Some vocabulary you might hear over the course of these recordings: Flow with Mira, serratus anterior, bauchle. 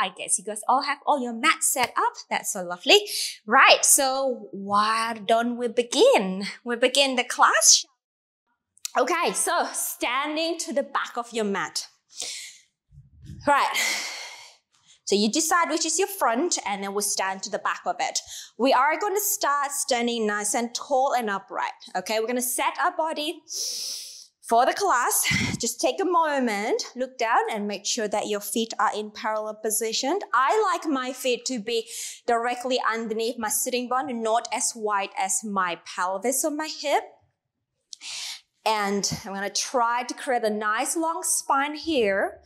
I guess you guys all have all your mats set up. That's so lovely. Right, so why don't we begin? We begin the class. Okay, so standing to the back of your mat. Right, so you decide which is your front and then we'll stand to the back of it. We are going to start standing nice and tall and upright. Okay, we're going to set our body for the class. Just take a moment, look down and make sure that your feet are in parallel position. I like my feet to be directly underneath my sitting bone, not as wide as my pelvis or my hip. And I'm gonna try to create a nice long spine here,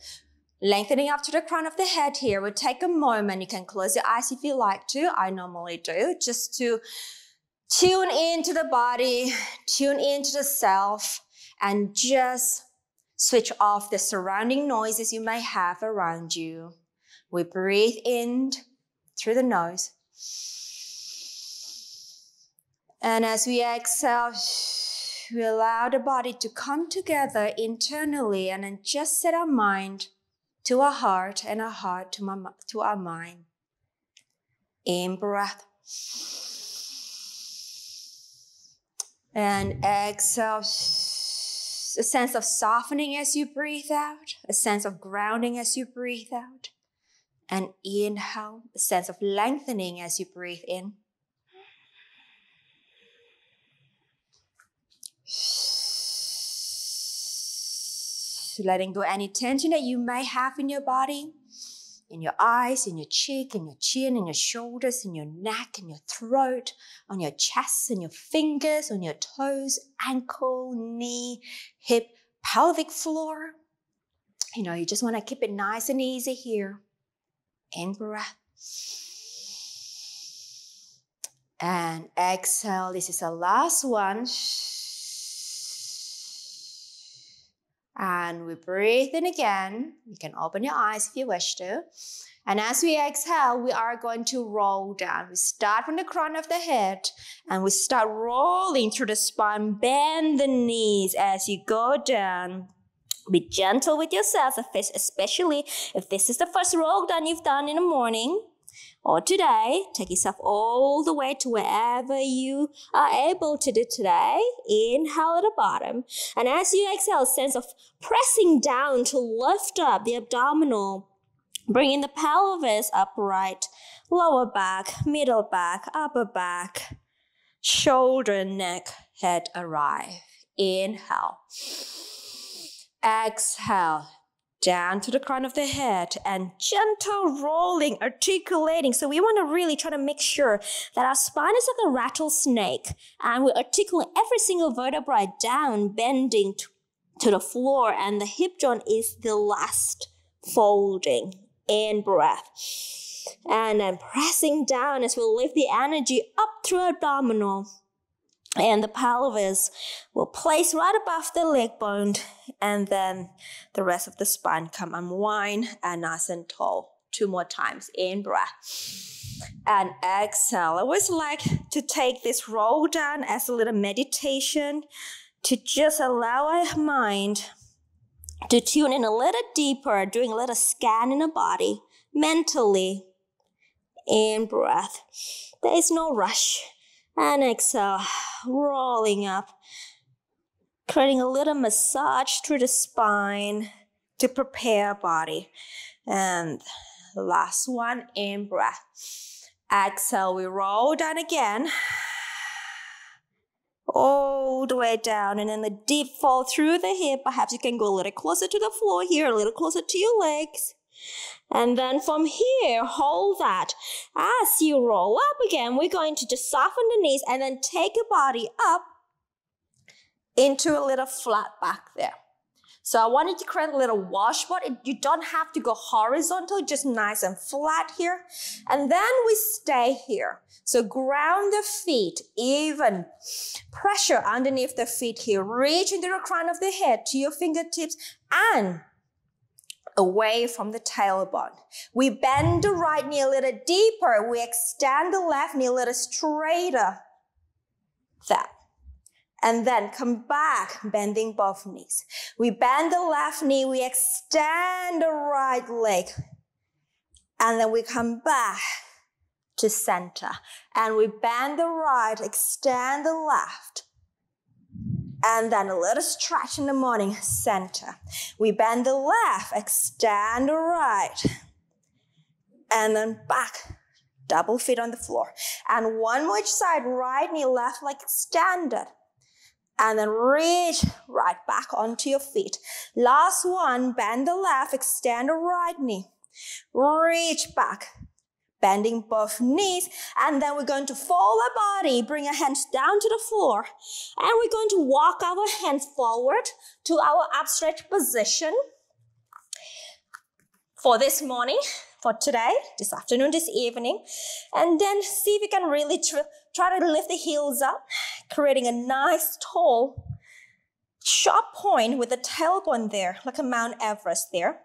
lengthening up to the crown of the head here. We'll take a moment. You can close your eyes if you like to. I normally do, just to tune into the body, tune into the self, and just switch off the surrounding noises you may have around you. We breathe in through the nose. And as we exhale, we allow the body to come together internally and then just set our mind to our heart and our heart to our mind. In breath. And exhale. A sense of softening as you breathe out, a sense of grounding as you breathe out. And inhale, a sense of lengthening as you breathe in. Letting go any tension that you may have in your body, in your eyes, in your cheek, in your chin, in your shoulders, in your neck, in your throat, on your chest, in your fingers, on your toes, ankle, knee, hip, pelvic floor. You know, you just want to keep it nice and easy here. In breath. And exhale. This is the last one. And we breathe in again. You can open your eyes if you wish to. And as we exhale, we are going to roll down. We start from the crown of the head and we start rolling through the spine. Bend the knees as you go down. Be gentle with yourself, especially if this is the first roll down you've done in the morning or today. Take yourself all the way to wherever you are able to do today. Inhale at the bottom. And as you exhale, a sense of pressing down to lift up the abdominal. Bringing the pelvis upright, lower back, middle back, upper back, shoulder, neck, head arrive. Inhale. Exhale. Down to the crown of the head and gentle rolling, articulating. So we want to really try to make sure that our spine is like a rattlesnake and we articulate every single vertebra down, bending to the floor, and the hip joint is the last folding. In breath. And then pressing down as we lift the energy up through abdominal. And the pelvis will place right above the leg bone, and then the rest of the spine come unwind and nice and tall. 2 more times. In breath. And exhale. I always like to take this roll down as a little meditation to just allow our mind to tune in a little deeper, doing a little scan in the body, mentally. In breath. There is no rush. And exhale, rolling up, creating a little massage through the spine to prepare our body. And last one, in breath. Exhale, we roll down again. All the way down, and then the deep fall through the hip. Perhaps you can go a little closer to the floor here, a little closer to your legs. And then from here, hold that. As you roll up again, we're going to just soften the knees and then take your body up into a little flat back there. So I wanted to create a little washboard. You don't have to go horizontal, just nice and flat here. And then we stay here. So ground the feet, even pressure underneath the feet here. Reach into the crown of the head to your fingertips and away from the tailbone. We bend the right knee a little deeper. We extend the left knee a little straighter. That. And then come back, bending both knees. We bend the left knee, we extend the right leg. and then we come back to center. And we bend the right, extend the left. And then a little stretch in the morning, center. We bend the left, extend the right. And then back, double feet on the floor. And one more each side, right knee, left leg extended. And then reach right back onto your feet. Last one, bend the left, extend the right knee. Reach back, bending both knees. And then we're going to fold our body, bring our hands down to the floor. And we're going to walk our hands forward to our upstretched position. For this morning, for today, this afternoon, this evening. And then see if you can really try to lift the heels up, creating a nice tall sharp point with the tailbone there, like a Mount Everest there.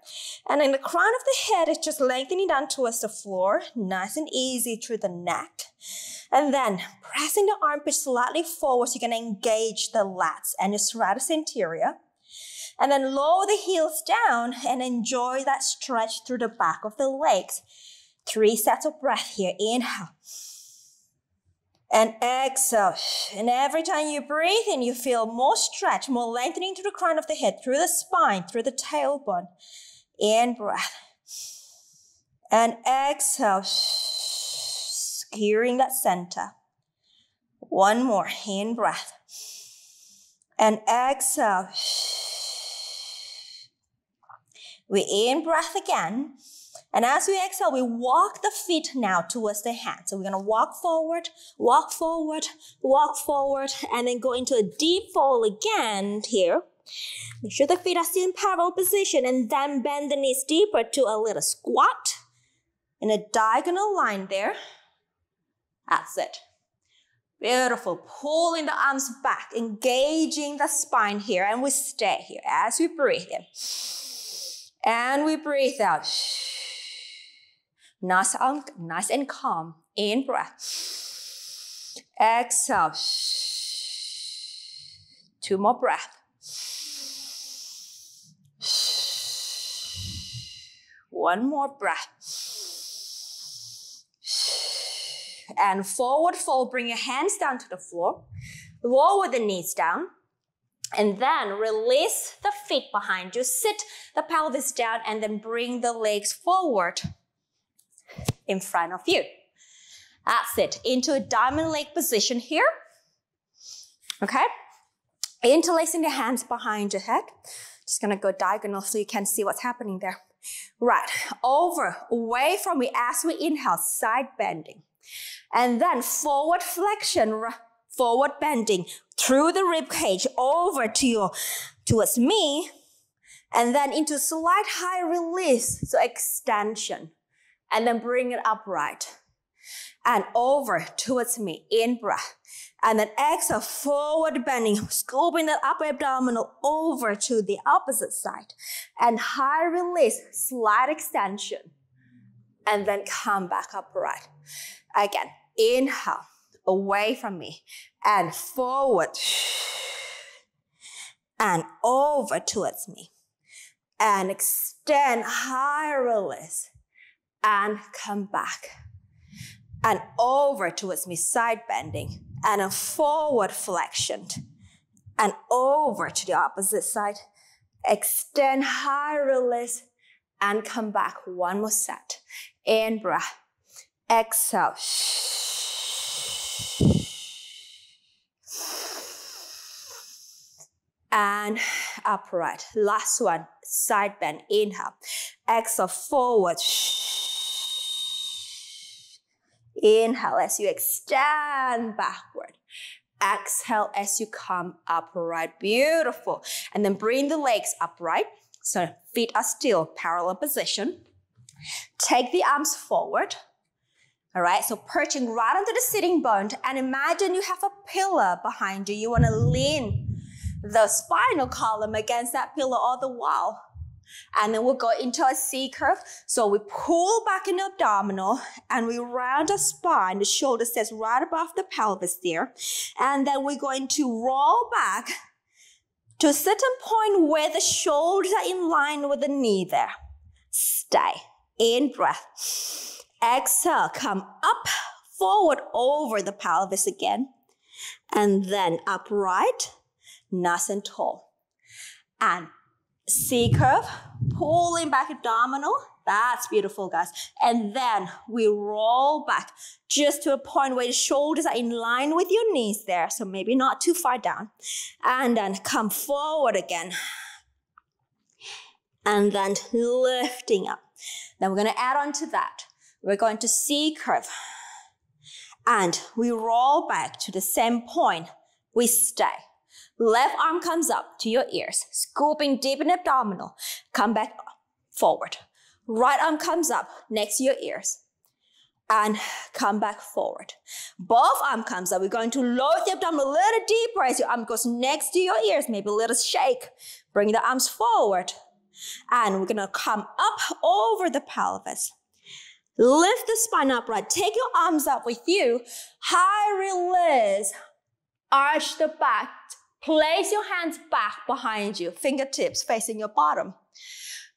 And in the crown of the head, it's just lengthening down towards the floor, nice and easy through the neck. And then pressing the armpit slightly forward so you can engage the lats and your serratus anterior. And then lower the heels down and enjoy that stretch through the back of the legs. 3 sets of breath here. Inhale. And exhale. And every time you breathe in, you feel more stretch, more lengthening through the crown of the head, through the spine, through the tailbone. In breath. And exhale. Securing that center. One more. In breath. And exhale. We in breath again. And as we exhale, we walk the feet now towards the hand. So we're gonna walk forward, walk forward, walk forward, and then go into a deep fold again here. Make sure the feet are still in parallel position and then bend the knees deeper to a little squat in a diagonal line there. That's it. Beautiful. Pulling the arms back, engaging the spine here, and we stay here as we breathe in. And we breathe out. Nice and calm. In breath. Exhale. 2 more breath. One more breath. And forward fold. Bring your hands down to the floor. Lower the knees down. And then release the feet behind you, sit the pelvis down, and then bring the legs forward in front of you. That's it. Into a diamond leg position here. Okay? Interlacing the hands behind your head. Just gonna go diagonal so you can see what's happening there. Right. Over, away from me as we inhale, side bending. And then forward flexion, forward bending through the rib cage over to towards me, and then into slight high release, so extension, and then bring it upright and over towards me. In breath, and then exhale, forward bending, scooping that upper abdominal over to the opposite side, and high release, slight extension, and then come back upright again. Inhale. Away from me and forward and over towards me and extend, high release, and come back and over towards me, side bending, and a forward flexion and over to the opposite side, extend, high release, and come back. One more set. In breath, exhale. And upright. Last one, side bend. Inhale. Exhale, forward. Inhale as you extend backward. Exhale as you come upright. Beautiful. And then bring the legs upright. So feet are still parallel position. Take the arms forward. All right, so perching right onto the sitting bone. And imagine you have a pillar behind you. You want to lean the spinal column against that pillar all the while. And then we'll go into a C curve. So we pull back in the abdominal and we round the spine. The shoulder stays right above the pelvis there. And then we're going to roll back to a certain point where the shoulders are in line with the knee there. Stay. in breath. Exhale, come up, forward over the pelvis again. And then upright, nice and tall. And C curve, pulling back abdominal. That's beautiful, guys. And then we roll back just to a point where the shoulders are in line with your knees there. So maybe not too far down. And then come forward again. And then lifting up. Then we're going to add on to that. We're going to C curve. And we roll back to the same point. We stay. Left arm comes up to your ears, scooping deep in abdominal. Come back forward. Right arm comes up next to your ears and come back forward. Both arm comes up. We're going to load the abdominal a little deeper as your arm goes next to your ears. Maybe a little shake. Bring the arms forward. And we're going to come up over the pelvis. Lift the spine upright. Take your arms up with you. High release. Arch the back. Place your hands back behind you. Fingertips facing your bottom.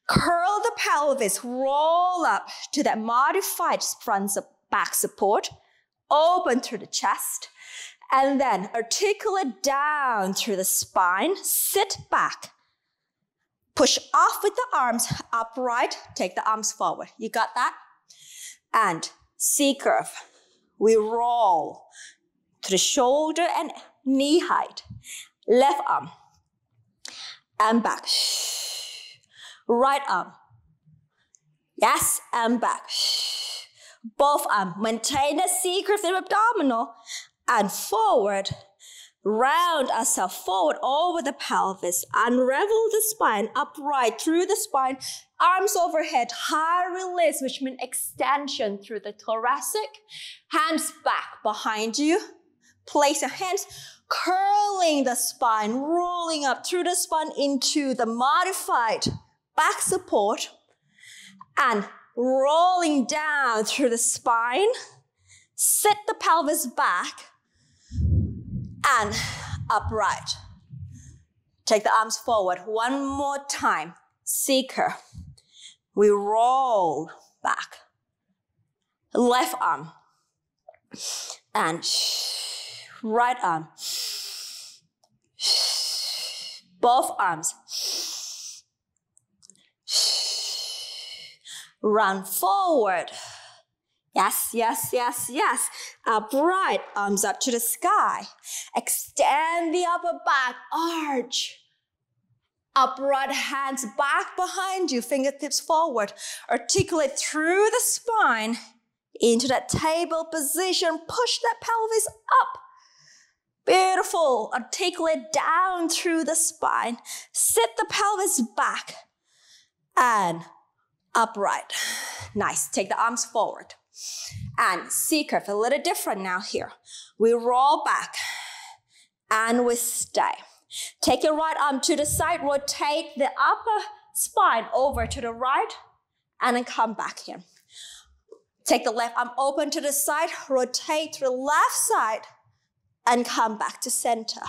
Curl the pelvis, roll up to that modified front back support, open through the chest, and then articulate down through the spine, sit back. Push off with the arms upright, take the arms forward. You got that? And C curve. We roll to the shoulder and knee height. Left arm and back. Right arm, yes, and back. Both arm, maintain a C curve in abdominal and forward. Round ourselves forward over the pelvis. Unravel the spine, upright through the spine. Arms overhead, high release, which means extension through the thoracic. Hands back behind you. Place your hands, curling the spine, rolling up through the spine into the modified back support and rolling down through the spine. Sit the pelvis back and upright. Take the arms forward one more time. C curve. We roll back. Left arm and right arm. Both arms. Run forward. Yes, yes, yes, yes. Upright, arms up to the sky. Extend the upper back, arch. Upright hands back behind you, fingertips forward. Articulate through the spine into that table position. Push that pelvis up. Beautiful. Articulate down through the spine. Sit the pelvis back and upright. Nice. Take the arms forward. And C curve, a little different now here. We roll back and we stay. Take your right arm to the side, rotate the upper spine over to the right and then come back here. Take the left arm open to the side, rotate to the left side and come back to center.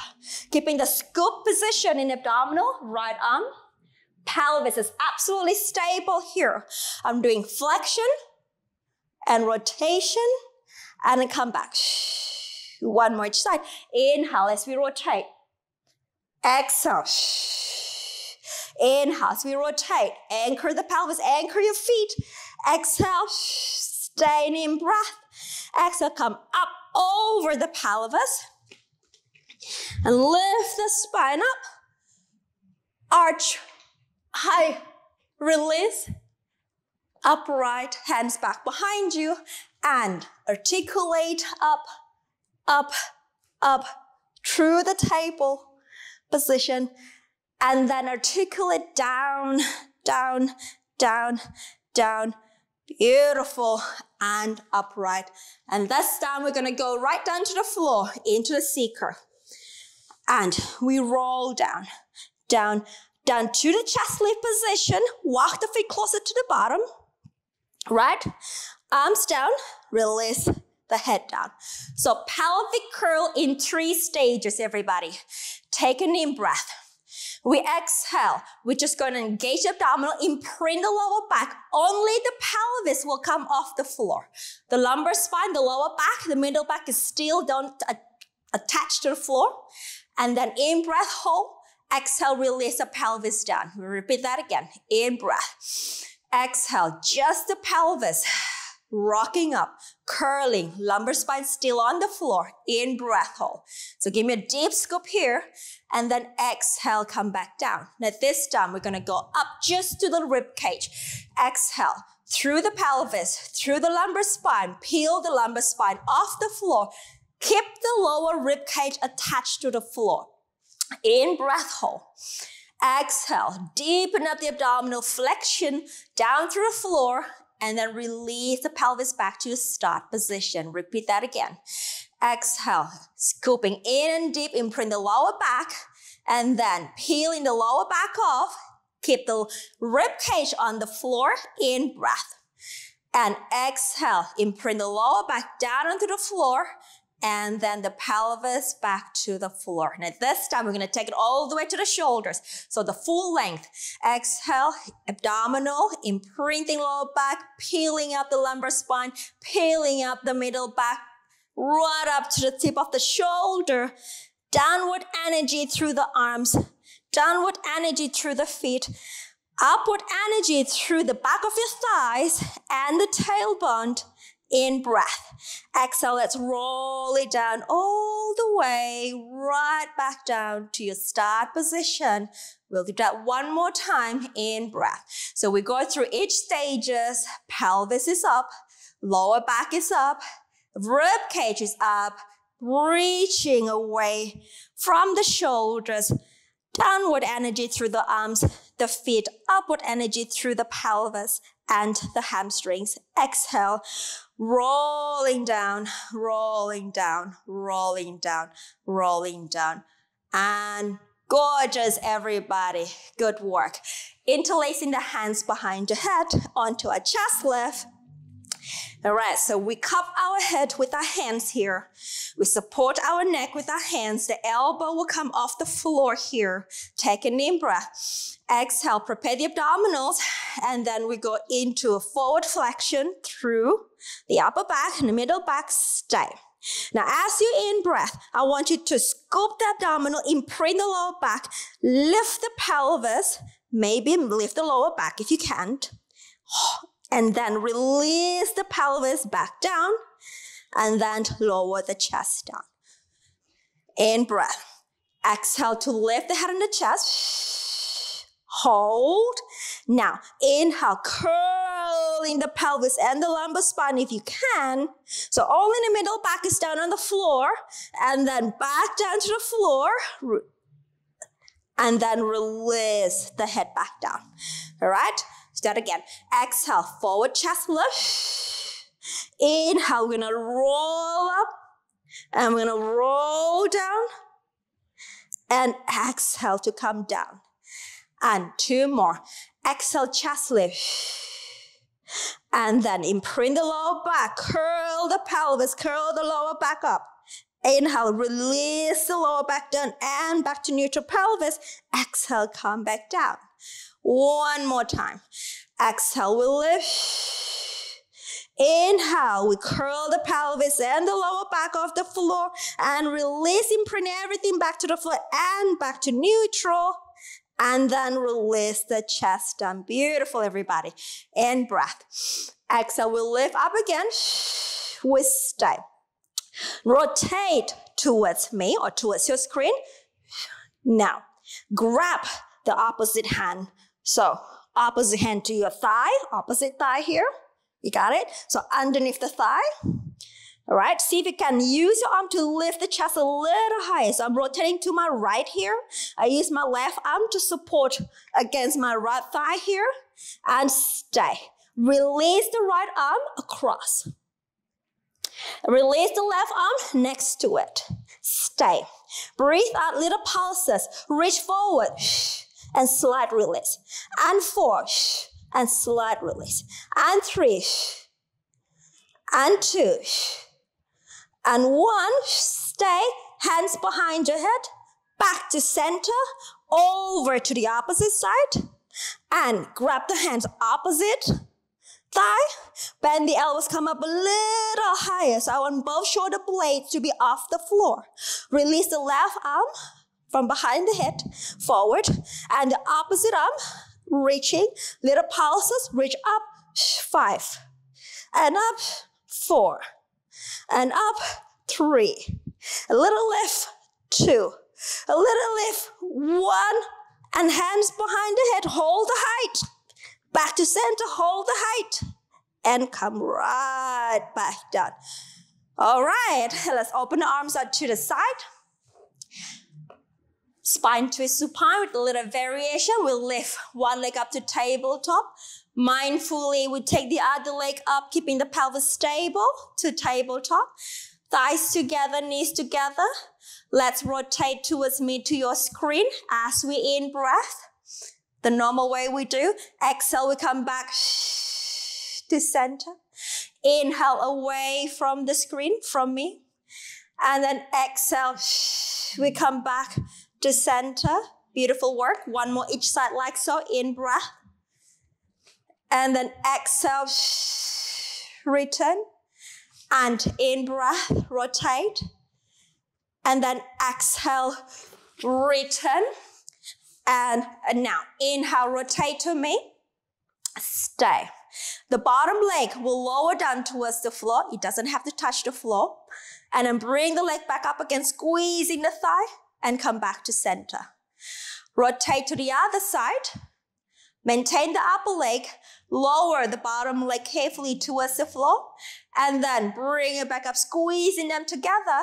Keeping the scoop position in abdominal, right arm. Pelvis is absolutely stable here. I'm doing flexion and rotation and then come back. One more each side. Inhale as we rotate. Exhale. Inhale as we rotate. Anchor the pelvis, anchor your feet. Exhale, stay in breath. Exhale, come up over the pelvis and lift the spine up. Arch. High release, upright, hands back behind you, and articulate up, up, up, through the table position, and then articulate down, down, down, down. Beautiful, and upright. And this time we're gonna go right down to the floor, into the C curve. And we roll down, down, down to the chest lift position, walk the feet closer to the bottom, right? Arms down, release the head down. So pelvic curl in 3 stages, everybody. Take an in breath. We exhale. We're just going to engage the abdominal, imprint the lower back. Only the pelvis will come off the floor. The lumbar spine, the lower back, the middle back is still don't attach to the floor. And then in breath, hold. Exhale, release the pelvis down. We repeat that again. In breath. Exhale, just the pelvis. Rocking up, curling, lumbar spine still on the floor, in breath hold. So give me a deep scoop here, and then exhale, come back down. Now this time, we're gonna go up just to the rib cage. Exhale, through the pelvis, through the lumbar spine, peel the lumbar spine off the floor. Keep the lower rib cage attached to the floor. In breath hold. Exhale, deepen up the abdominal flexion, down through the floor, and then release the pelvis back to your start position. Repeat that again. Exhale, scooping in and deep, imprint the lower back, and then peeling the lower back off. Keep the rib cage on the floor, in breath. And exhale, imprint the lower back down onto the floor, and then the pelvis back to the floor. Now this time, we're gonna take it all the way to the shoulders. So the full length. Exhale, abdominal, imprinting lower back, peeling up the lumbar spine, peeling up the middle back, right up to the tip of the shoulder. Downward energy through the arms, downward energy through the feet, upward energy through the back of your thighs and the tailbone. In breath. Exhale, let's roll it down all the way, right back down to your start position. We'll do that one more time, in breath. So we go through each stages. Pelvis is up, lower back is up, rib cage is up, reaching away from the shoulders, downward energy through the arms, the feet, upward energy through the pelvis and the hamstrings. Exhale, rolling down, rolling down, rolling down, rolling down. And gorgeous, everybody. Good work. Interlacing the hands behind the head onto a chest lift. All right, so we cup our head with our hands here. We support our neck with our hands. The elbow will come off the floor here. Take an in breath. Exhale, prepare the abdominals, and then we go into a forward flexion through the upper back and the middle back. Stay. Now, as you in breath, I want you to scoop the abdominal, imprint the lower back, lift the pelvis, maybe lift the lower back if you can't. And then release the pelvis back down, and then lower the chest down. In breath. Exhale to lift the head and the chest. Hold. Now, inhale, curling the pelvis and the lumbar spine if you can. So only the middle back is down on the floor, and then back down to the floor, and then release the head back down. All right? That again. Exhale, forward chest lift. Inhale, we're gonna roll up, and we're gonna roll down, and exhale to come down. And two more. Exhale, chest lift. And then imprint the lower back, curl the pelvis, curl the lower back up. Inhale, release the lower back down and back to neutral pelvis. Exhale, come back down. One more time. Exhale, we lift. Inhale, we curl the pelvis and the lower back off the floor and release, imprint everything back to the floor and back to neutral. And then release the chest down. Beautiful, everybody. In breath. Exhale, we lift up again. We stay. Rotate towards me or towards your screen. Now, grab the opposite hand. So opposite hand to your thigh, opposite thigh here. You got it? So underneath the thigh. All right, see if you can use your arm to lift the chest a little higher. So I'm rotating to my right here. I use my left arm to support against my right thigh here. And stay. Release the right arm across. Release the left arm next to it. Stay. Breathe out little pulses. Reach forward and slide release. And four and slide release. And three and two and one. Stay. Hands behind your head. Back to center. over to the opposite side and grab the hands opposite thigh. Bend the elbows, come up a little higher. So I want both shoulder blades to be off the floor. Release the left arm from behind the head forward and the opposite arm reaching little pulses. Reach up, 5, and up, 4, and up, 3. A little lift, 2. A little lift, 1, and hands behind the head, hold the height. Back to center, hold the height, and come right back down. All right, let's open the arms out to the side. Spine twist supine with a little variation. We'll lift one leg up to tabletop. Mindfully, we take the other leg up, keeping the pelvis stable to tabletop. Thighs together, knees together. Let's rotate towards me to your screen as we in-breath. The normal way we do, exhale, we come back to center. Inhale away from the screen, from me. And then exhale, we come back to center. Beautiful work. One more each side like so, in breath. And then exhale, return. And in breath, rotate. And then exhale, return. And now inhale, rotate to me, stay. The bottom leg will lower down towards the floor. It doesn't have to touch the floor. And then bring the leg back up again, squeezing the thigh and come back to center. Rotate to the other side. Maintain the upper leg, lower the bottom leg carefully towards the floor, and then bring it back up, squeezing them together,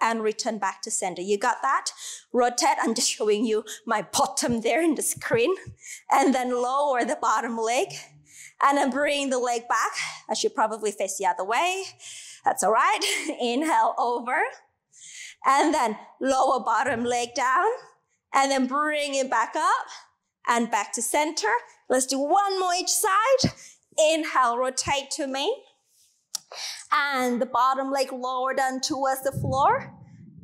and return back to center. You got that? Rotate, I'm just showing you my bottom there in the screen. And then lower the bottom leg. And then bring the leg back. I should probably face the other way. That's all right. Inhale over. And then lower bottom leg down. And then bring it back up and back to center. Let's do one more each side. Inhale, rotate to me. And the bottom leg lower down towards the floor.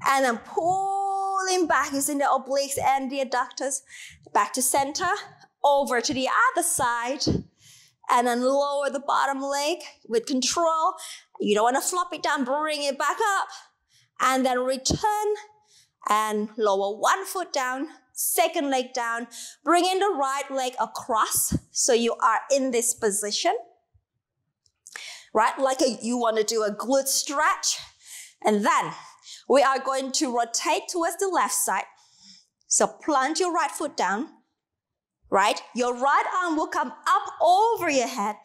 And then pulling back using the obliques and the adductors. Back to center, over to the other side. And then lower the bottom leg with control. You don't want to flop it down, bring it back up. And then return and lower one foot down, second leg down. Bring in the right leg across so you are in this position. Right, like you want to do a glute stretch. And then we are going to rotate towards the left side. So plunge your right foot down, right? Your right arm will come up over your head,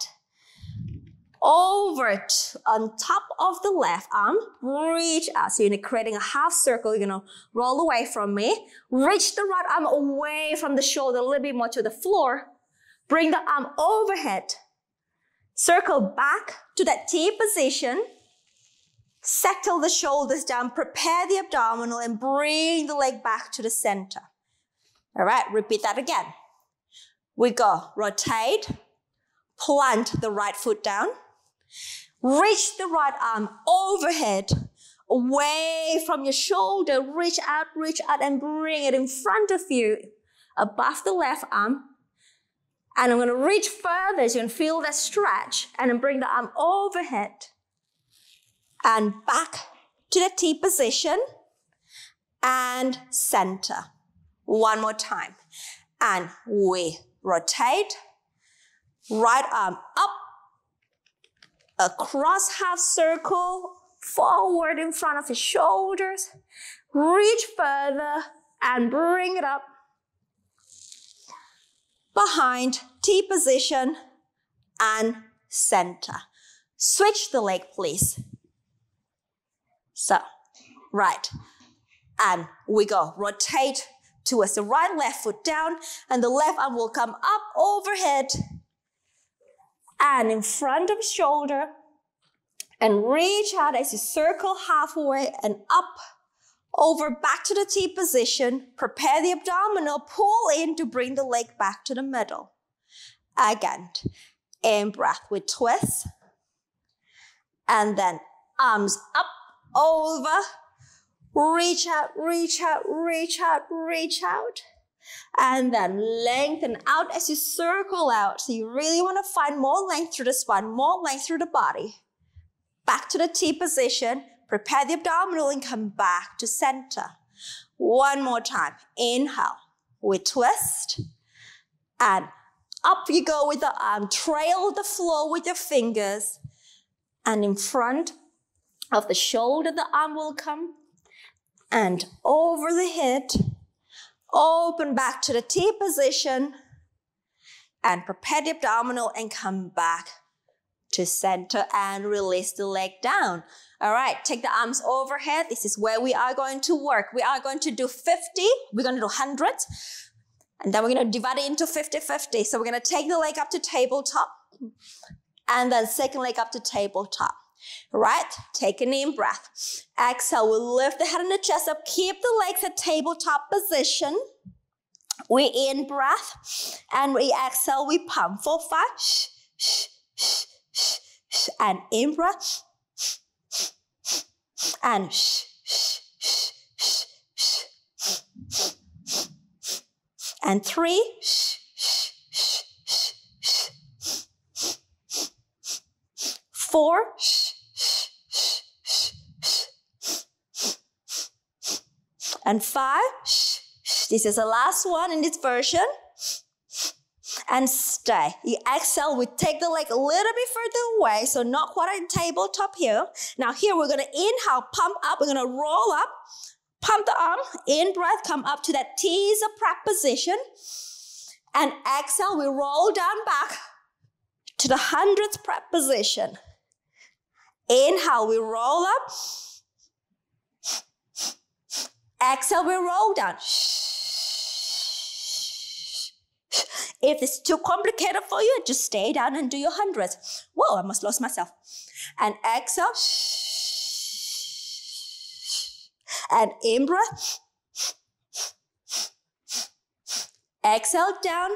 over to, on top of the left arm, reach out. So you're creating a half circle, you're gonna roll away from me. Reach the right arm away from the shoulder, a little bit more to the floor. Bring the arm overhead. Circle back to that T position. Settle the shoulders down, prepare the abdominal and bring the leg back to the center. All right, repeat that again. We go, rotate, plant the right foot down, reach the right arm overhead, away from your shoulder, reach out and bring it in front of you, above the left arm. And I'm gonna reach further so you can feel that stretch and then bring the arm overhead and back to the T position and center. One more time. And we rotate, right arm up, across half circle, forward in front of your shoulders, reach further and bring it up. Behind, T position, and center. Switch the leg, please. So, right. And we go, rotate towards the right, left foot down, and the left arm will come up overhead, and in front of shoulder, and reach out as you circle halfway, and up, over back to the T position, prepare the abdominal, pull in to bring the leg back to the middle. Again, in breath, we twist. And then arms up, over, reach out, reach out, reach out, reach out. And then lengthen out as you circle out. So you really want to find more length through the spine, more length through the body. Back to the T position. Prepare the abdominal and come back to center. One more time. Inhale. We twist. And up you go with the arm. Trail the floor with your fingers. And in front of the shoulder, the arm will come. And over the head. Open back to the T position and prepare the abdominal and come back to center and release the leg down. All right, take the arms overhead. This is where we are going to work. We are going to do 50, we're going to do 100, and then we're going to divide it into 50-50. So we're going to take the leg up to tabletop and then second leg up to tabletop. Right, take an in breath. Exhale, we'll lift the head and the chest up. Keep the legs at tabletop position. We in breath and we exhale, we pump for 5. And in breath. And and 3. Four. And 5. This is the last one in this version. And stay. You exhale, we take the leg a little bit further away, so not quite at tabletop here. Now here we're gonna inhale, pump up, we're gonna roll up, pump the arm, in breath, come up to that teaser prep position. And exhale, we roll down back to the 100th prep position. Inhale, we roll up. Exhale, we roll down. If it's too complicated for you, just stay down and do your 100s. Whoa, I almost lost myself. And exhale. And in breath. Exhale down.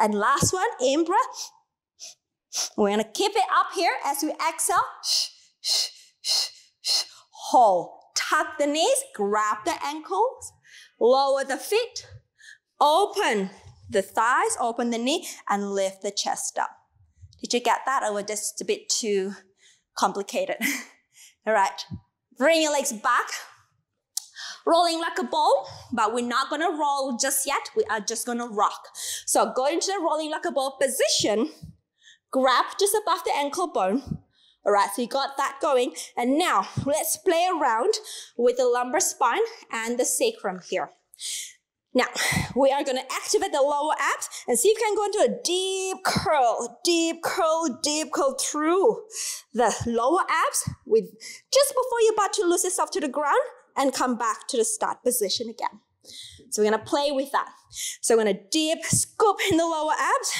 And last one, in breath. We're gonna keep it up here as we exhale. Hold, tuck the knees, grab the ankles, lower the feet, open the thighs, open the knee, and lift the chest up. Did you get that? Or was this a bit too complicated? All right, bring your legs back, rolling like a ball, but we're not gonna roll just yet. We are just gonna rock. So go into the rolling like a ball position, grab just above the ankle bone. All right, so you got that going. And now let's play around with the lumbar spine and the sacrum here. Now, we are gonna activate the lower abs and see if you can go into a deep curl, deep curl, deep curl through the lower abs with just before you're about to lose yourself to the ground and come back to the start position again. So we're gonna play with that. So we're gonna deep scoop in the lower abs.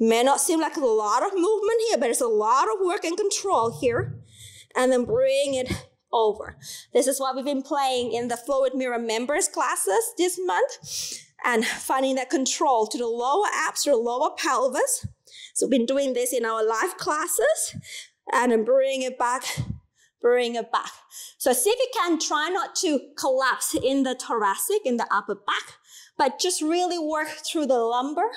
May not seem like a lot of movement here, but it's a lot of work and control here. And then bring it over. This is what we've been playing in the Flow with Mira members classes this month. And finding that control to the lower abs, to the lower pelvis. So we've been doing this in our live classes. And then bring it back, bring it back. So see if you can try not to collapse in the thoracic, in the upper back, but just really work through the lumbar,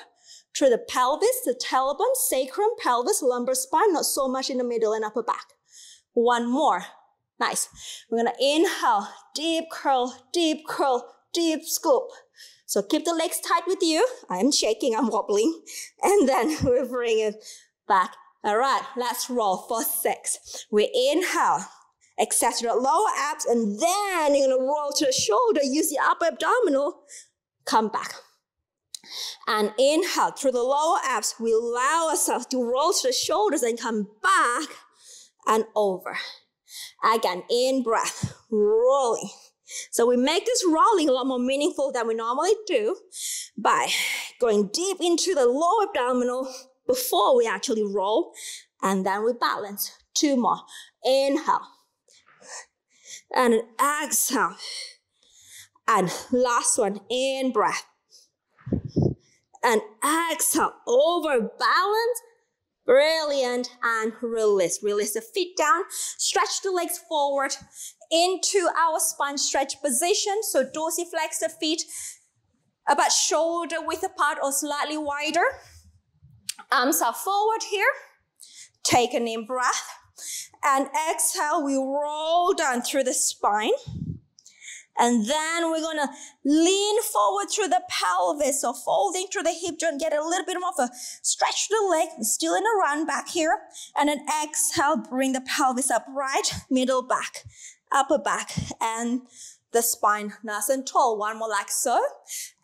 through the pelvis, the tailbone, sacrum, pelvis, lumbar spine, not so much in the middle and upper back. One more. Nice. We're gonna inhale, deep curl, deep curl, deep scoop. So keep the legs tight with you. I'm shaking, I'm wobbling. And then we bring it back. All right, let's roll for 6. We inhale, exaggerate lower abs, and then you're gonna roll to the shoulder, use the upper abdominal, come back. And inhale through the lower abs, we allow ourselves to roll to the shoulders and come back and over. Again, in breath, rolling. So we make this rolling a lot more meaningful than we normally do by going deep into the lower abdominal before we actually roll, and then we balance. 2 more. Inhale. And exhale. And last one, in breath. And exhale, over, balance, Brilliant. And release. Release the feet down. Stretch the legs forward into our spine stretch position. So dorsiflex the feet about shoulder width apart or slightly wider. Arms are forward here. Take an in breath. And exhale, we roll down through the spine. And then we're gonna lean forward through the pelvis, so folding through the hip joint, get a little bit more of a stretch to the leg. We're still in a round back here. And then exhale, bring the pelvis up right, middle back, upper back, and the spine nice and tall. One more like so.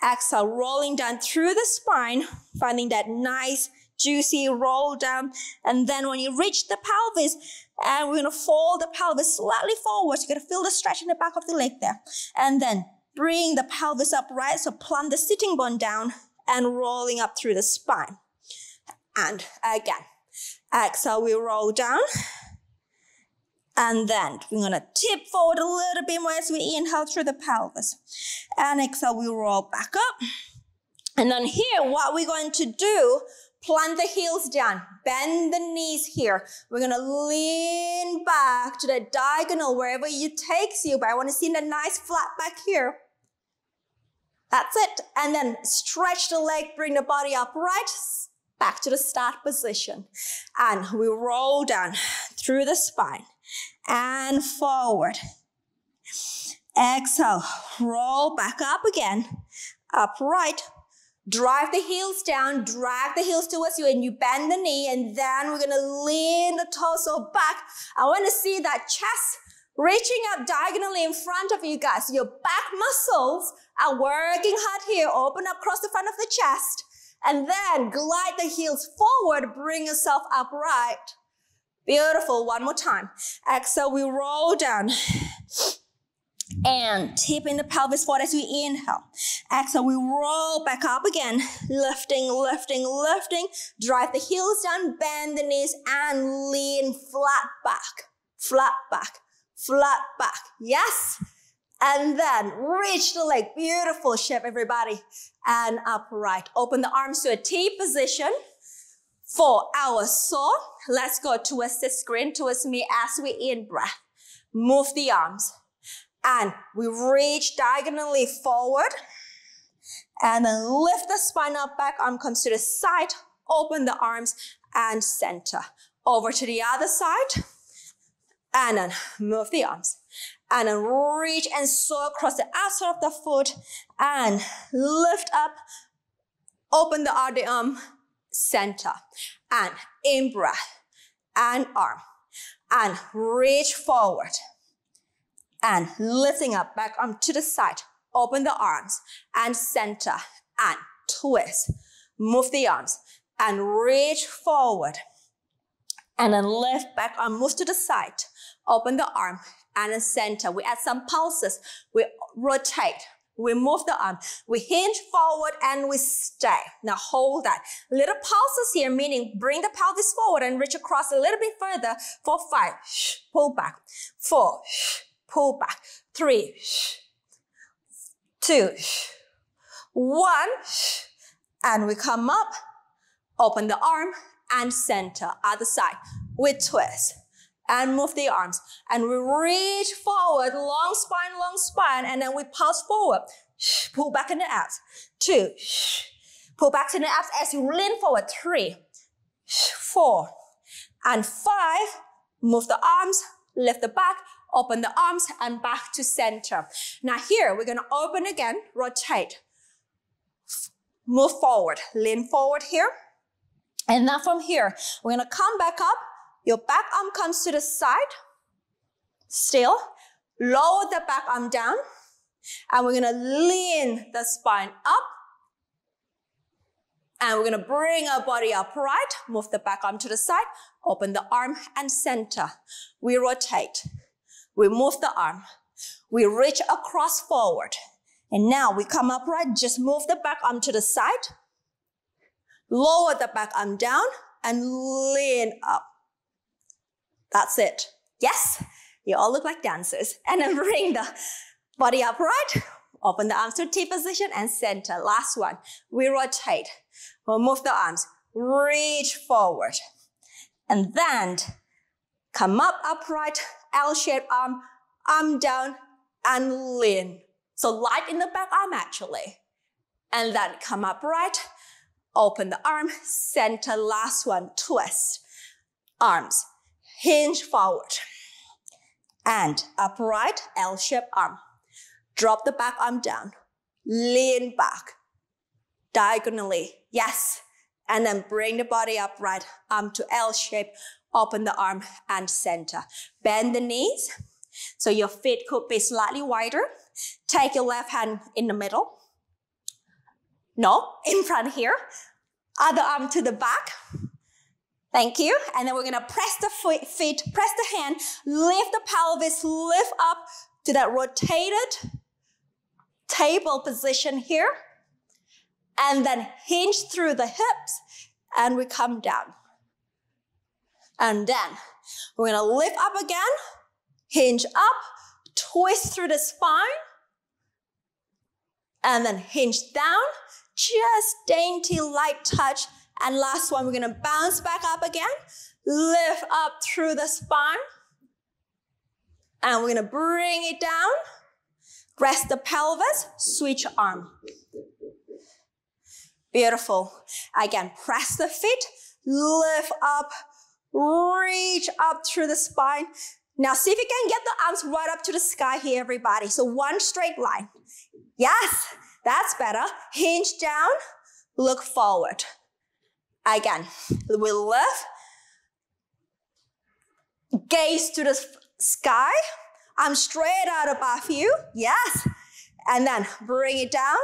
Exhale, rolling down through the spine, finding that nice, juicy roll down. And then when you reach the pelvis, and we're gonna fold the pelvis slightly forward. You're gonna feel the stretch in the back of the leg there. And then bring the pelvis up right. So plant the sitting bone down and rolling up through the spine. And again, exhale, we roll down. And then we're gonna tip forward a little bit more as we inhale through the pelvis. And exhale, we roll back up. And then here, what we're going to do, plant the heels down, bend the knees here. We're gonna lean back to the diagonal, wherever it takes you, but I wanna see that nice flat back here. That's it. And then stretch the leg, bring the body upright, back to the start position. And we roll down through the spine and forward. Exhale, roll back up again, upright. Drive the heels down, drag the heels towards you, and you bend the knee, and then we're gonna lean the torso back. I wanna see that chest reaching up diagonally in front of you guys. Your back muscles are working hard here. Open up across the front of the chest, and then glide the heels forward, bring yourself upright. Beautiful, one more time. Exhale, we roll down. And tip in the pelvis forward as we inhale. Exhale, we roll back up again. Lifting, lifting, lifting. Drive the heels down, bend the knees, and lean flat back. Flat back, flat back. Yes. And then reach the leg. Beautiful shape, everybody. And upright. Open the arms to a T position for our soar. Let's go towards the screen, towards me as we in-breath. Move the arms. And we reach diagonally forward. And then lift the spine up, back arm comes to the side. Open the arms and center. Over to the other side. And then move the arms. And then reach and soar across the outside of the foot. And lift up. Open the other arm. Center. And in breath. And arm. And reach forward. And lifting up, back arm to the side. Open the arms and center and twist. Move the arms and reach forward. And then lift back arm, move to the side. Open the arm and then center. We add some pulses. We rotate. We move the arm. We hinge forward and we stay. Now hold that. Little pulses here, meaning bring the pelvis forward and reach across a little bit further for 5. Pull back. 4. Pull back. 3, 2, 1, and we come up, open the arm and center. Other side, we twist and move the arms and we reach forward, long spine, and then we pulse forward, pull back in the abs, 2, pull back in the abs as you lean forward, 3, 4, and 5, move the arms, lift the back, open the arms and back to center. Now here, we're gonna open again, rotate, move forward, lean forward here. And now from here, we're gonna come back up. Your back arm comes to the side, still. Lower the back arm down. And we're gonna lean the spine up. And we're gonna bring our body upright, move the back arm to the side, open the arm and center. We rotate. We move the arm. We reach across forward. And now we come upright, just move the back arm to the side. Lower the back arm down and lean up. That's it. Yes, you all look like dancers. And then bring the body upright. Open the arms to T position and center. Last one. We rotate. We'll move the arms. Reach forward. and then come up upright, L-shaped arm, arm down and lean. So light in the back arm actually. And then come upright, open the arm, center, last one, twist. Arms, hinge forward and upright, L-shaped arm. Drop the back arm down, lean back, diagonally, yes. And then bring the body upright, arm to L shape, open the arm and center. Bend the knees, so your feet could be slightly wider. Take your left hand in the middle. No, in front here. Other arm to the back. Thank you. And then we're gonna press the feet, press the hand, lift the pelvis, lift up to that rotated table position here. And then hinge through the hips and we come down. And then we're gonna lift up again, hinge up, twist through the spine, and then hinge down, just dainty light touch. And last one, we're gonna bounce back up again, lift up through the spine, and we're gonna bring it down, rest the pelvis, switch arm. Beautiful. Again, press the feet, lift up, reach up through the spine. Now see if you can get the arms right up to the sky here, everybody. So one straight line. Yes, that's better. Hinge down, look forward. Again, we lift, gaze to the sky. I'm straight out above you, yes. And then bring it down.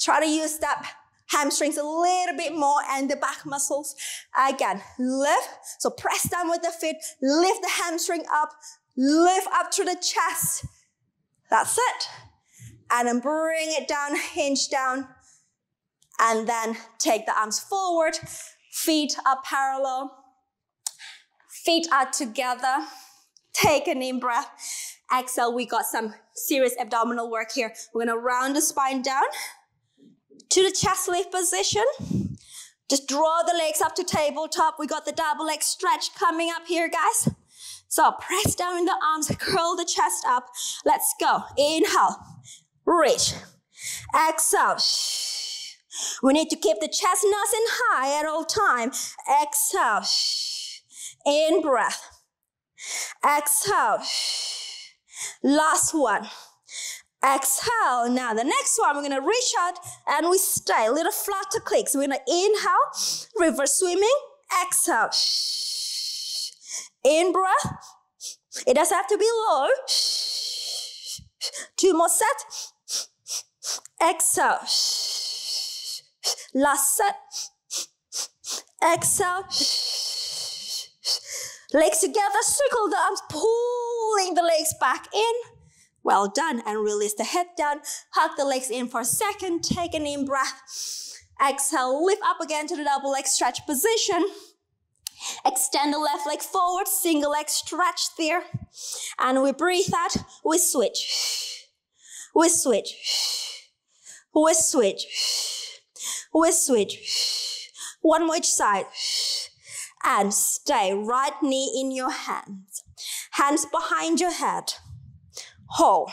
Try to use that hamstrings a little bit more and the back muscles. Again, lift, so press down with the feet, lift the hamstring up, lift up to the chest. That's it. And then bring it down, hinge down, and then take the arms forward, feet are parallel, feet are together. Take an in breath, exhale. We got some serious abdominal work here. We're gonna round the spine down to the chest lift position. Just draw the legs up to tabletop. We got the double leg stretch coming up here, guys. So press down in the arms, curl the chest up. Let's go. Inhale, reach, exhale. We need to keep the chest nice and high at all times. Exhale, in breath, exhale. Last one. Exhale, now the next one, we're gonna reach out and we stay, little flutter clicks. We're gonna inhale, reverse swimming, exhale. In breath, it doesn't have to be low. Two more sets, exhale. Last set, exhale. Legs together, circle the arms, pulling the legs back in. Well done, and release the head down. Hug the legs in for a second, take an in breath. Exhale, lift up again to the double leg stretch position. Extend the left leg forward, single leg stretch there. And we breathe out, we switch. We switch. We switch. We switch. One more each side. And stay, right knee in your hands. Hands behind your head. Hold,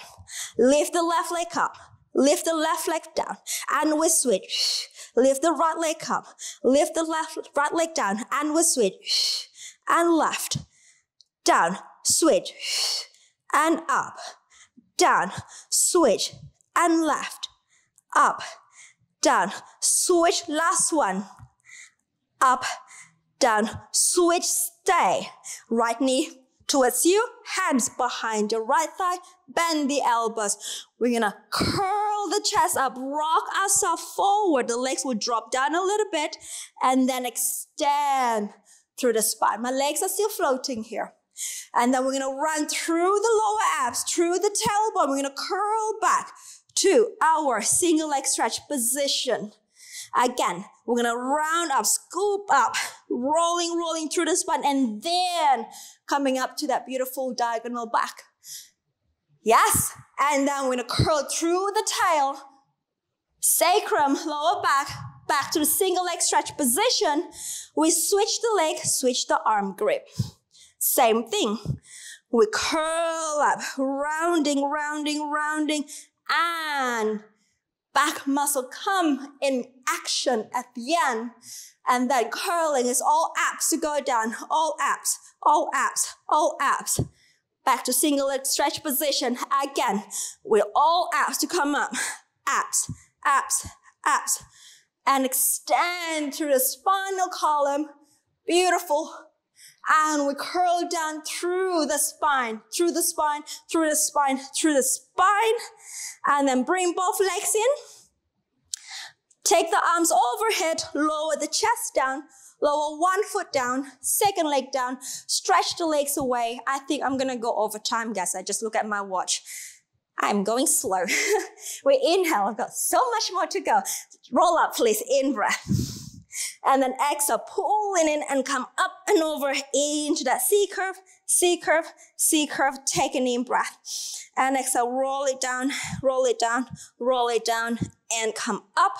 lift the left leg up, lift the left leg down, and we switch. Lift the right leg up, lift the left, right leg down, and we switch. And left, down, switch, and up, down, switch, and left, up, down, switch, last one, up, down, switch, stay, right knee towards you, hands behind your right thigh, bend the elbows. We're gonna curl the chest up, rock ourselves forward. The legs will drop down a little bit and then extend through the spine. My legs are still floating here. And then we're gonna run through the lower abs, through the tailbone. We're gonna curl back to our single leg stretch position. Again, we're gonna round up, scoop up, rolling, rolling through the spine, and then coming up to that beautiful diagonal back. Yes, and then we're gonna curl through the tail, sacrum, lower back, back to the single leg stretch position. We switch the leg, switch the arm grip. Same thing. We curl up, rounding, rounding, rounding, and back muscle come in action at the end. And then curling is all abs to go down, all abs, all abs, all abs. Back to single leg stretch position again. With all abs to come up, abs, abs, abs. And extend through the spinal column, beautiful. And we curl down through the spine, through the spine, through the spine, through the spine. And then bring both legs in. Take the arms overhead, lower the chest down, lower one foot down, second leg down, stretch the legs away. I think I'm gonna go over time, guys. I just look at my watch. I'm going slow. We inhale, I've got so much more to go. Roll up, please, in breath. And then exhale, pulling in and come up and over into that C curve, C curve, C curve. Take an in breath. And exhale, roll it down, roll it down, roll it down, and come up.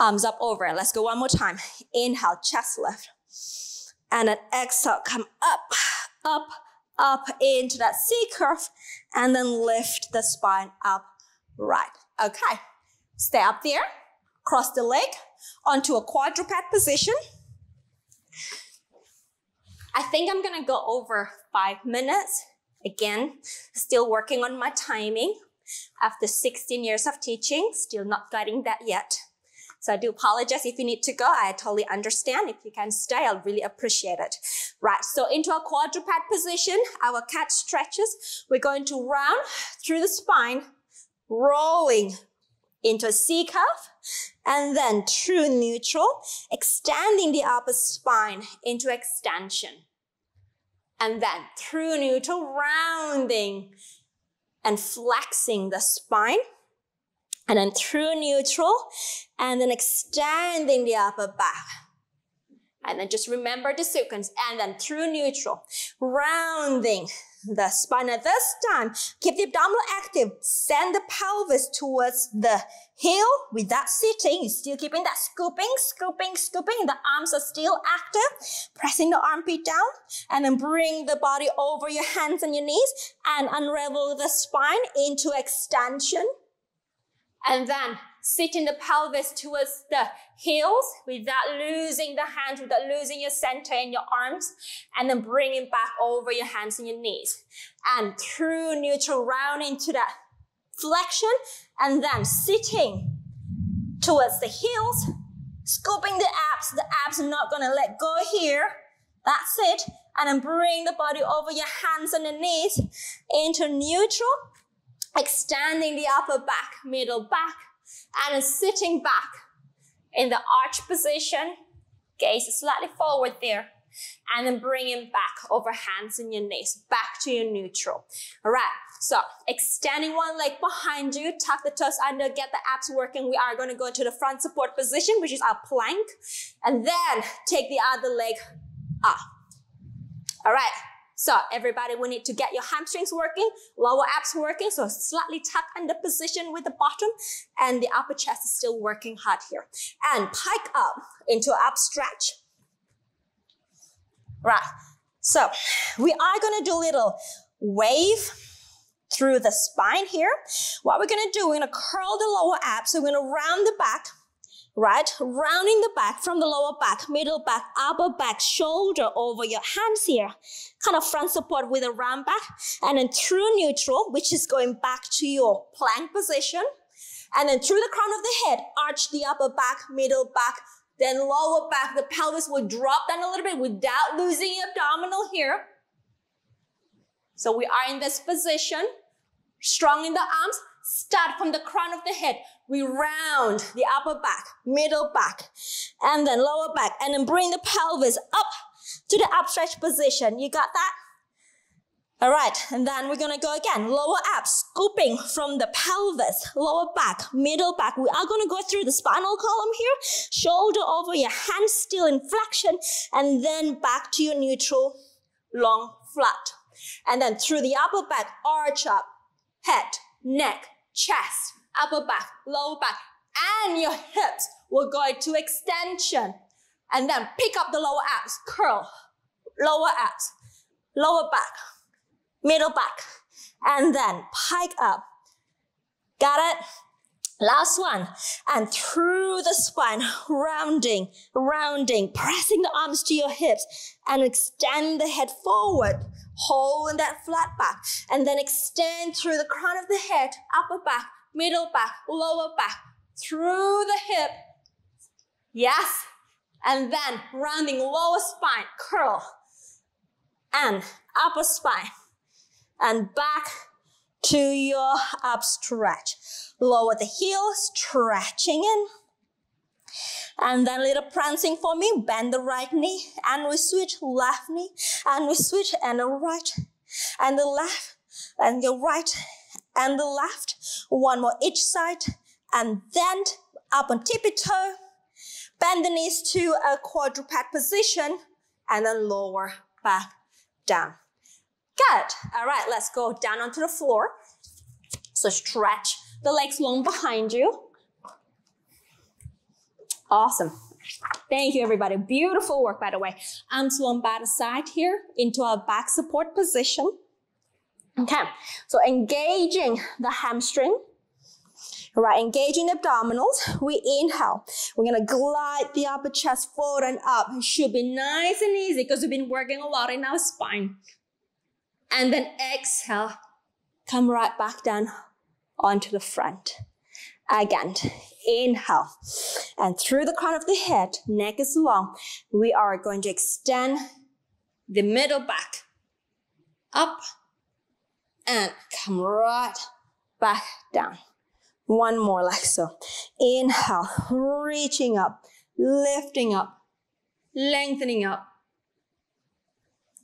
Arms up over. Let's go one more time. Inhale, chest lift. And then exhale, come up, up, up into that C curve. And then lift the spine up, right. Okay. Stay up there. Cross the leg onto a quadruped position. I think I'm gonna go over 5 minutes. Again, still working on my timing. After 16 years of teaching, still not getting that yet. So I do apologize if you need to go. I totally understand. If you can stay, I'll really appreciate it. Right, so into a quadruped position, our cat stretches. We're going to round through the spine, rolling into a C curve, and then through neutral, extending the upper spine into extension. And then through neutral, rounding and flexing the spine. And then through neutral, and then extending the upper back. And then just remember the sequence. And then through neutral, rounding the spine. At this time, keep the abdominal active. Send the pelvis towards the heel without sitting. You're still keeping that scooping, scooping, scooping. The arms are still active. Pressing the armpit down. And then bring the body over your hands and your knees. And unravel the spine into extension. And then sitting the pelvis towards the heels without losing the hands, without losing your center in your arms. And then bring it back over your hands and your knees. And through neutral, round into that flexion. And then sitting towards the heels, scooping the abs. The abs are not gonna let go here. That's it. And then bring the body over your hands and the knees into neutral. Extending the upper back, middle back, and then sitting back in the arch position. Gaze slightly forward there, and then bringing back over hands and your knees, back to your neutral. All right, so extending one leg behind you, tuck the toes under, get the abs working. We are going to go into the front support position, which is our plank, and then take the other leg up. All right. So everybody, we need to get your hamstrings working, lower abs working, so slightly tuck under position with the bottom, and the upper chest is still working hard here. And pike up into up stretch. Right, so we are gonna do a little wave through the spine here. What we're gonna do, we're gonna curl the lower abs, so we're gonna round the back, right? Rounding the back from the lower back, middle back, upper back, shoulder over your hands here. Kind of front support with a round back. And then through neutral, which is going back to your plank position. And then through the crown of the head, arch the upper back, middle back, then lower back. The pelvis will drop down a little bit without losing your abdominal here. So we are in this position. Strong in the arms. Start from the crown of the head. We round the upper back, middle back, and then lower back. And then bring the pelvis up to the upstretched position. You got that? All right. And then we're going to go again. Lower abs, scooping from the pelvis, lower back, middle back. We are going to go through the spinal column here. Shoulder over your hands, still in flexion. And then back to your neutral, long, flat. And then through the upper back, arch up, head, neck, chest, upper back, lower back, and your hips will go into extension. And then pick up the lower abs, curl, lower abs, lower back, middle back, and then pike up. Got it? Last one. And through the spine, rounding, rounding, pressing the arms to your hips and extend the head forward. Hold in that flat back and then extend through the crown of the head, upper back, middle back, lower back, through the hip. Yes. And then rounding lower spine, curl, and upper spine, and back to your up stretch. Lower the heels, stretching in, and then little prancing for me. Bend the right knee, and we switch left knee, and we switch and the right, and the left, and the right, and the left. One more each side, and then up on tippy toe. Bend the knees to a quadruped position and then lower back down. Good. All right, let's go down onto the floor. So stretch the legs long behind you. Awesome. Thank you, everybody. Beautiful work, by the way. Arms long by the side here into our back support position. Okay, so engaging the hamstring. All right, engaging the abdominals. We inhale. We're gonna glide the upper chest forward and up. It should be nice and easy because we've been working a lot in our spine. And then exhale. Come right back down onto the front. Again, inhale. And through the crown of the head, neck is long. We are going to extend the middle back up and come right back down. One more like so. Inhale, reaching up, lifting up, lengthening up.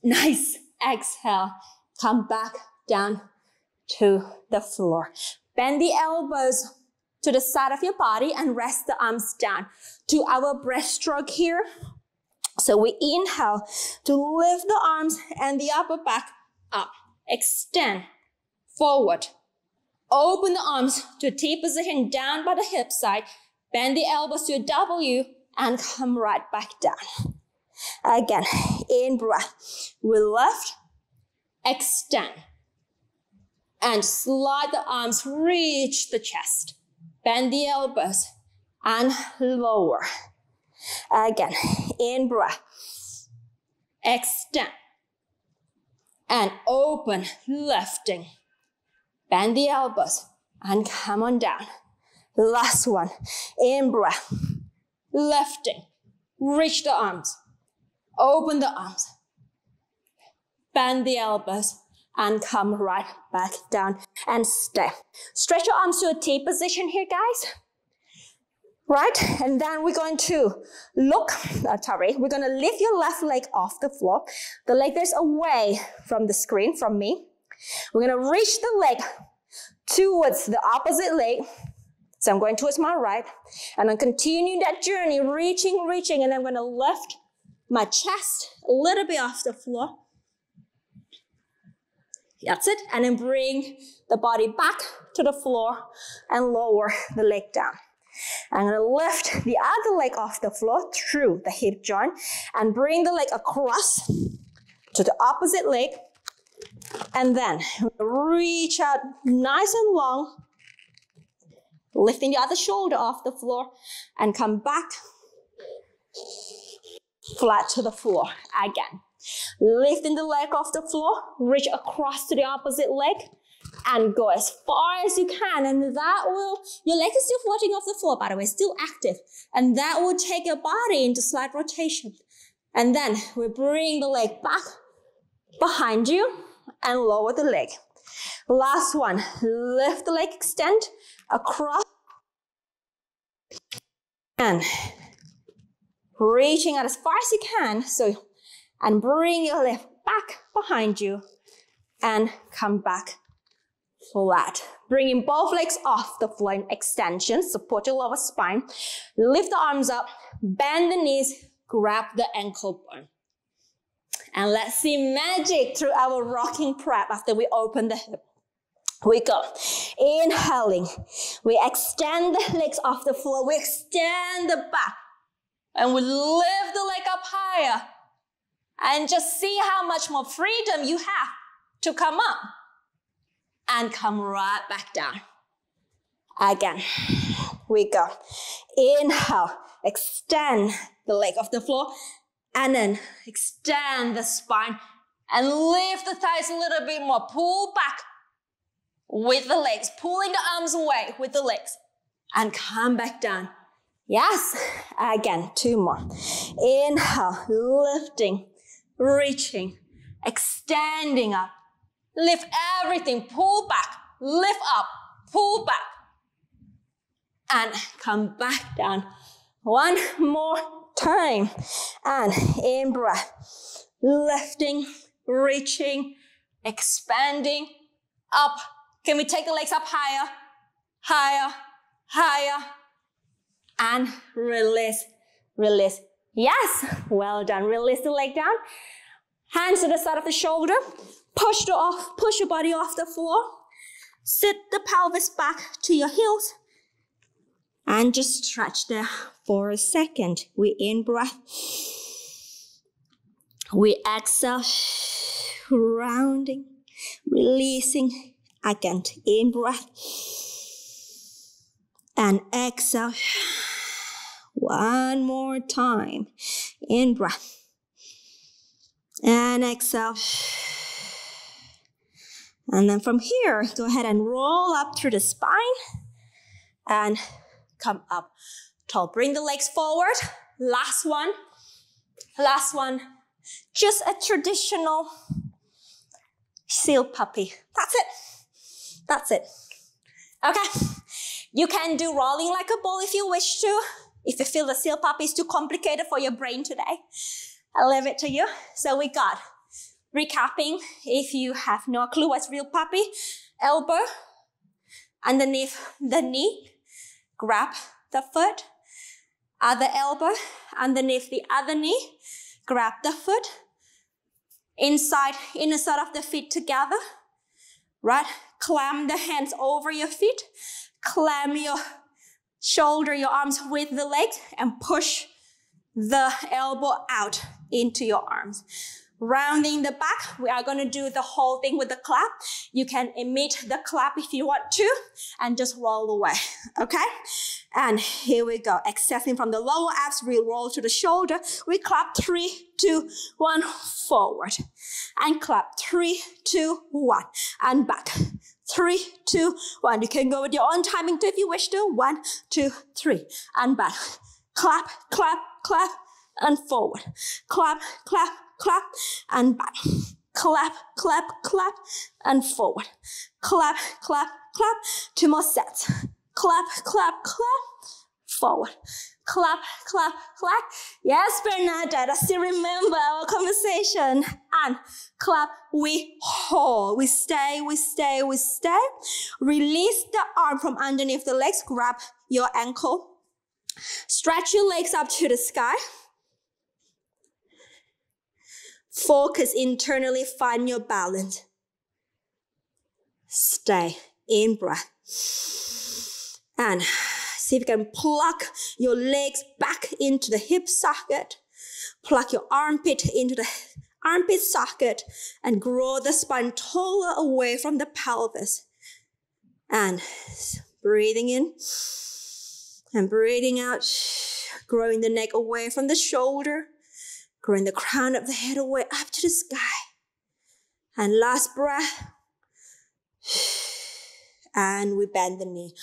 Nice. Exhale, come back down to the floor. Bend the elbows to the side of your body and rest the arms down to our breaststroke here. So we inhale to lift the arms and the upper back up. Extend forward. Open the arms to a T position down by the hip side. Bend the elbows to a W and come right back down. Again, in breath. We lift, extend. And slide the arms, reach the chest. Bend the elbows and lower. Again, in breath. Extend. And open, lifting. Bend the elbows and come on down. Last one. In breath. Lifting. Reach the arms. Open the arms. Bend the elbows and come right back down and stay. Stretch your arms to a T position here, guys. Right? And then we're going to we're going to lift your left leg off the floor. The leg that's away from the screen, from me. We're going to reach the leg towards the opposite leg. So I'm going towards my right. And I'm continuing that journey, reaching, reaching. And I'm going to lift my chest a little bit off the floor. That's it. And then bring the body back to the floor and lower the leg down. I'm going to lift the other leg off the floor through the hip joint and bring the leg across to the opposite leg. And then reach out nice and long, lifting the other shoulder off the floor and come back flat to the floor again. Lifting the leg off the floor, reach across to the opposite leg and go as far as you can. And that will, your leg is still floating off the floor, by the way, still active. And that will take your body into slight rotation. And then we bring the leg back behind you. And lower the leg. Last one. Lift the leg, extend across. And reaching out as far as you can. So, and bring your leg back behind you and come back flat. Bringing both legs off the floor in extension. Support your lower spine. Lift the arms up. Bend the knees. Grab the ankle bone. And let's see magic through our rocking prep after we open the hip. We go. Inhaling. We extend the legs off the floor. We extend the back. And we lift the leg up higher. And just see how much more freedom you have to come up. And come right back down. Again. We go. Inhale. Extend the leg off the floor. And then extend the spine. And lift the thighs a little bit more. Pull back with the legs. Pulling the arms away with the legs. And come back down. Yes. Again, two more. Inhale. Lifting. Reaching. Extending up. Lift everything. Pull back. Lift up. Pull back. And come back down. One more time. And in breath. Lifting. Reaching. Expanding. Up. Can we take the legs up higher? Higher. Higher. And release. Release. Yes. Well done. Release the leg down. Hands to the side of the shoulder. Push your body off the floor. Sit the pelvis back to your heels. And just stretch there for a second. We in breath. We exhale. Rounding. Releasing. Again. In breath. And exhale. One more time. In breath. And exhale. And then from here, go ahead and roll up through the spine. And come up tall. Bring the legs forward. Last one. Last one. Just a traditional seal puppy. That's it. That's it. Okay. You can do rolling like a ball if you wish to. If you feel the seal puppy is too complicated for your brain today, I'll leave it to you. So we got recapping. If you have no clue what's real puppy, elbow underneath the knee. Grab the foot, other elbow underneath the other knee, grab the foot, inside, inner side of the feet together, right? Clamp the hands over your feet, clamp your shoulder, your arms with the legs, and push the elbow out into your arms. Rounding the back, we are going to do the whole thing with the clap. You can emit the clap if you want to and just roll away, okay? And here we go. Exhaling from the lower abs, we roll to the shoulder. We clap 3, 2, 1, forward. And clap 3, 2, 1, and back. 3, 2, 1. You can go with your own timing too if you wish to. 1, 2, 3, and back. Clap, clap, clap, and forward. Clap, clap, clap, and back. Clap, clap, clap, and forward. Clap, clap, clap. 2 more sets. Clap, clap, clap, forward. Clap, clap, clap. Yes, Bernadette, I still remember our conversation. And clap, we hold. We stay, we stay, we stay. Release the arm from underneath the legs. Grab your ankle. Stretch your legs up to the sky. Focus internally, find your balance. Stay in breath. And see if you can pluck your legs back into the hip socket. Pluck your armpit into the armpit socket and grow the spine taller away from the pelvis. And breathing in and breathing out, growing the neck away from the shoulder. Growing the crown of the head away up to the sky. And last breath. And we bend the knee.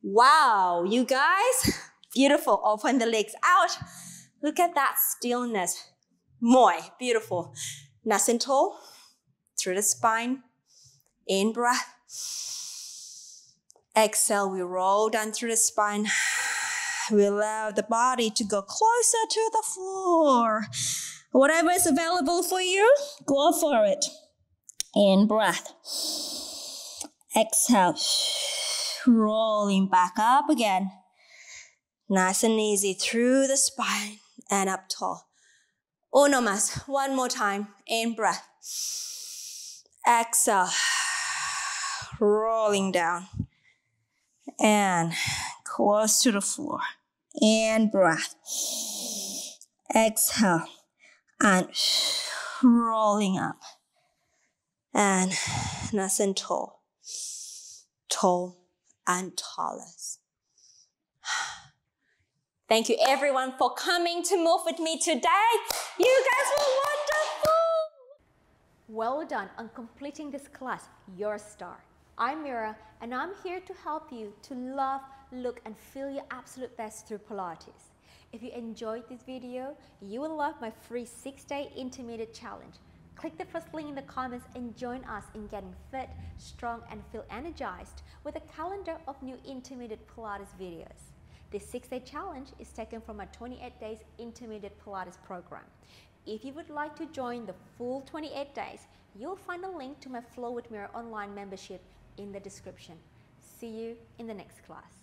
Wow, you guys. Beautiful. Open the legs out. Look at that stillness. Moi. Beautiful. Nice and tall. Through the spine. In breath. Exhale. We roll down through the spine. We allow the body to go closer to the floor. Whatever is available for you, go for it. In breath. Exhale. Rolling back up again. Nice and easy through the spine and up tall. Uno mas. One more time. In breath. Exhale. Rolling down. and close to the floor. And breath. Exhale. And rolling up. And nice and tall. Tall and tallest. Thank you everyone for coming to Move With Me today. You guys were wonderful. Well done on completing this class. You're a star. I'm Mira and I'm here to help you to love, look and feel your absolute best through Pilates. If you enjoyed this video, you will love my free 6-day intermediate challenge. Click the first link in the comments and join us in getting fit, strong and feel energized with a calendar of new intermediate Pilates videos. This 6-day challenge is taken from my 28 days intermediate Pilates program. If you would like to join the full 28 days, you'll find a link to my Flow with Mira online membership in the description. See you in the next class.